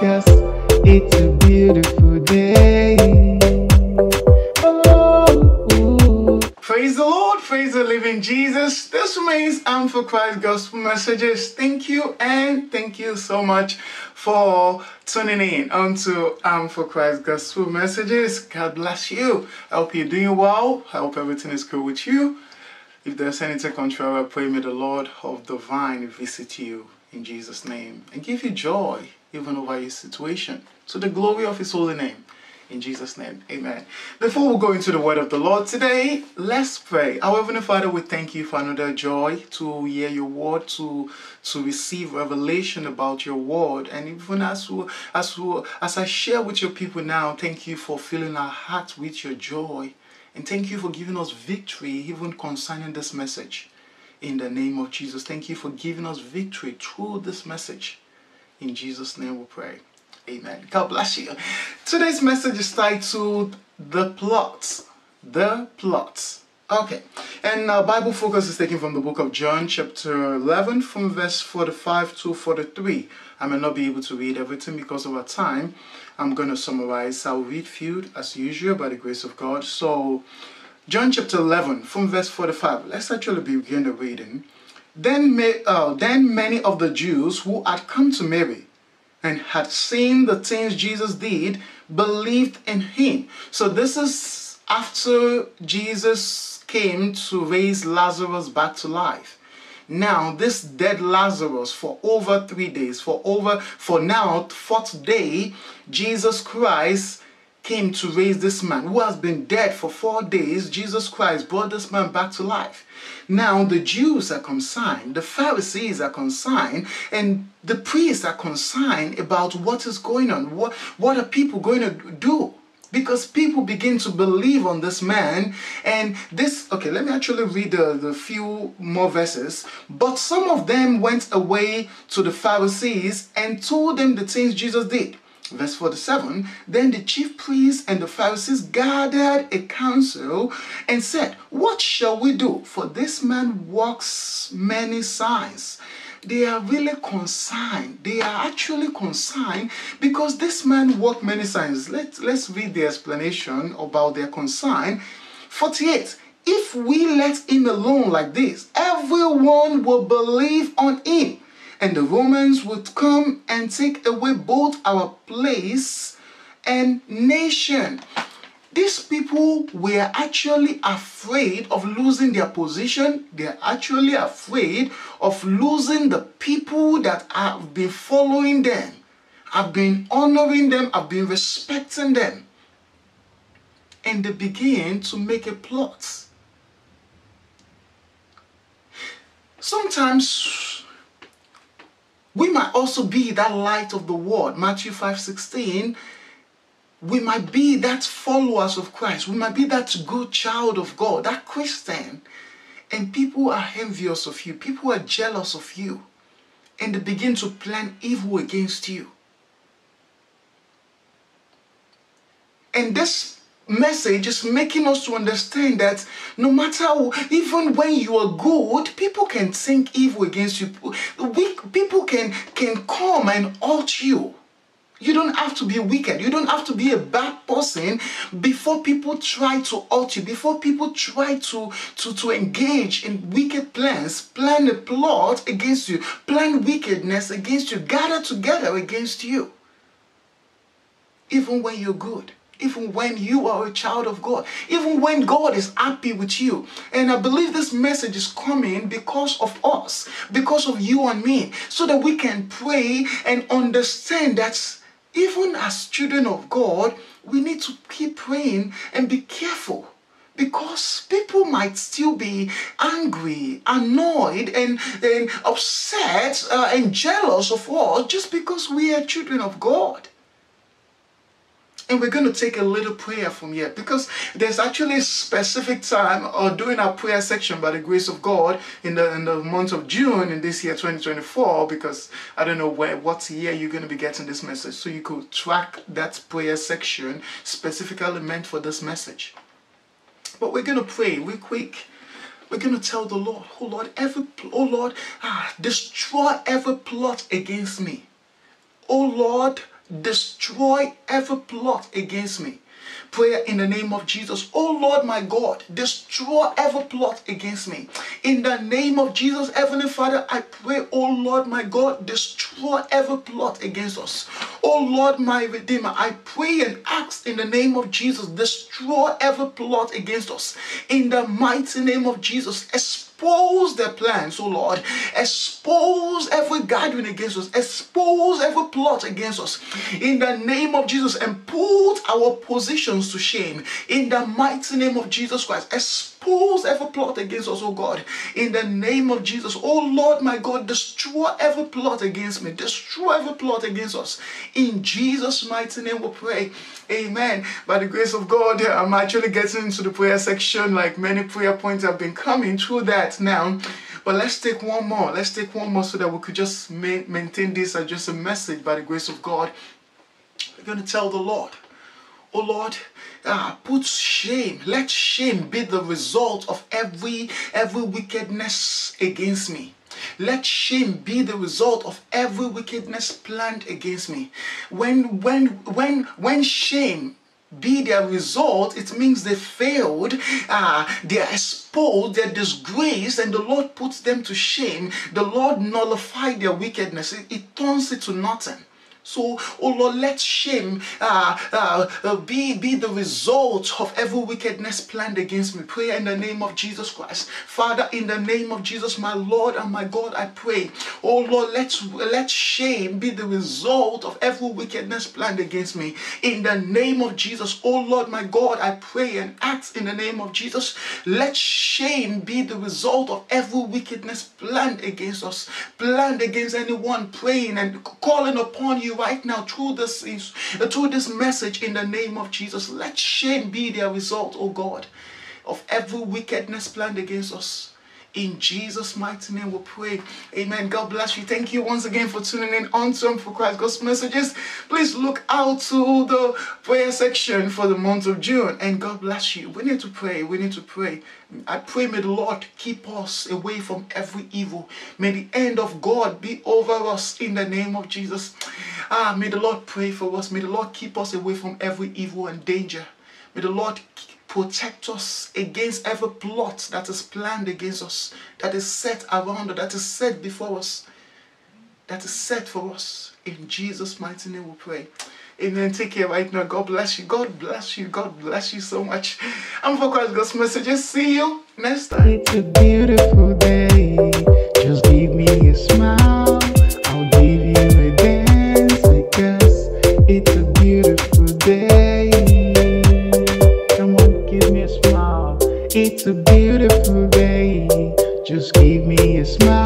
'cause it's a beautiful day. Oh. Praise the Lord, praise the living Jesus. This remains I'm for Christ Gospel Messages. Thank you and thank you so much for tuning in onto I'm for Christ Gospel Messages. God bless you. I hope you're doing well. I hope everything is good with you. If there's anything contrary, I pray may the Lord of the vine visit you in Jesus' name and give you joy even over your situation, to the glory of His holy name. In Jesus' name, amen. Before we go into the word of the Lord today, let's pray. Our Heavenly Father, we thank you for another joy to hear your word, to receive revelation about your word. And even as I share with your people now, thank you for filling our hearts with your joy. And thank you for giving us victory even concerning this message. In the name of Jesus, thank you for giving us victory through this message. In Jesus' name we pray. Amen. God bless you. Today's message is titled, The Plot. The Plot. Okay. And our Bible focus is taken from the book of John, chapter 11, from verse 45 to 43. I may not be able to read everything because of our time. I'm going to summarize. I'll read few as usual by the grace of God. So, John chapter 11, from verse 45. Let's actually begin the reading. Then many of the Jews who had come to Mary and had seen the things Jesus did, believed in him. So this is after Jesus came to raise Lazarus back to life. Now this dead Lazarus for over 3 days, for now fourth day, Jesus Christ came to raise this man who has been dead for 4 days. Jesus Christ brought this man back to life. Now the Jews are concerned, the Pharisees are concerned, and the priests are concerned about what is going on. What are people going to do? Because people begin to believe on this man. And this, okay, let me actually read the few more verses. But some of them went away to the Pharisees and told them the things Jesus did. Verse 47, then the chief priests and the Pharisees gathered a council and said, what shall we do? For this man works many signs. They are really concerned. They are actually concerned because this man worked many signs. Let's read the explanation about their concern. 48, if we let him alone like this, everyone will believe on him. And the Romans would come and take away both our place and nation. These people were actually afraid of losing their position. They're actually afraid of losing the people that have been following them, have been honoring them, have been respecting them. And they began to make a plot. Sometimes we might also be that light of the world. Matthew 5:16. We might be that followers of Christ. We might be that good child of God, that Christian. And people are envious of you. People are jealous of you. And they begin to plan evil against you. And this message is making us to understand that no matter who, even when you are good, people can think evil against you. People can come and hurt you. You don't have to be wicked. You don't have to be a bad person before people try to hurt you, before people try to engage in wicked plans, plan a plot against you, plan wickedness against you, gather together against you. Even when you're good. Even when you are a child of God, even when God is happy with you. And I believe this message is coming because of us, because of you and me, so that we can pray and understand that even as children of God, we need to keep praying and be careful, because people might still be angry, annoyed, and upset and jealous of us just because we are children of God. And we're going to take a little prayer from here, because there's actually a specific time during our prayer section by the grace of God in the month of June in this year 2024, because I don't know what year you're going to be getting this message. So you could track that prayer section specifically meant for this message. But we're going to pray real quick. We're going to tell the Lord, oh Lord, destroy every plot against me. Oh Lord, destroy every plot against me. Prayer in the name of Jesus. Oh Lord my God, destroy every plot against me. In the name of Jesus, Heavenly Father, I pray, oh Lord my God, destroy every plot against us. Oh Lord my Redeemer, I pray and ask in the name of Jesus, destroy every plot against us. In the mighty name of Jesus, expose their plans, oh Lord. Expose every gathering against us. Expose every plot against us. In the name of Jesus, and put our positions to shame. In the mighty name of Jesus Christ, expose every plot against us, oh God. In the name of Jesus, oh Lord, my God, destroy every plot against me. Destroy every plot against us. In Jesus' mighty name we pray. Amen. By the grace of God, I'm actually getting into the prayer section, like many prayer points have been coming through that now, but let's take one more. Let's take one more so that we could just maintain this as just a message by the grace of God. We're going to tell the Lord, oh Lord, put shame. Let shame be the result of every wickedness against me. Let shame be the result of every wickedness planned against me. When shame be their result, it means they failed, they are exposed, they are disgraced, and the Lord puts them to shame. The Lord nullified their wickedness. It turns it to nothing. So, oh Lord, let shame be the result of every wickedness planned against me. Prayer in the name of Jesus Christ. Father, in the name of Jesus, my Lord and my God, I pray. Oh Lord, let shame be the result of every wickedness planned against me. In the name of Jesus, oh Lord, my God, I pray and ask in the name of Jesus, let shame be the result of every wickedness planned against us, planned against anyone praying and calling upon you right now through this message. In the name of Jesus, let shame be their result, oh God, of every wickedness planned against us. In Jesus' mighty name we pray. Amen. God bless you. Thank you once again for tuning in on to I'm for Christ Gospel Messages. Please look out to the prayer section for the month of June, and God bless you. We need to pray. We need to pray. I pray, may the Lord keep us away from every evil. May the hand of God be over us in the name of Jesus. May the Lord pray for us. May the Lord keep us away from every evil and danger. May the Lord protect us against every plot that is planned against us, that is set around us, that is set before us, that is set for us. In Jesus' mighty name we pray. Amen. Take care right now. God bless you. God bless you. God bless you so much. I'm for Christ Gospel Messages. See you next time. It's a beautiful day. Just give me a smile. I'll give you a dance because it's a beautiful day. It's a beautiful day, just give me a smile.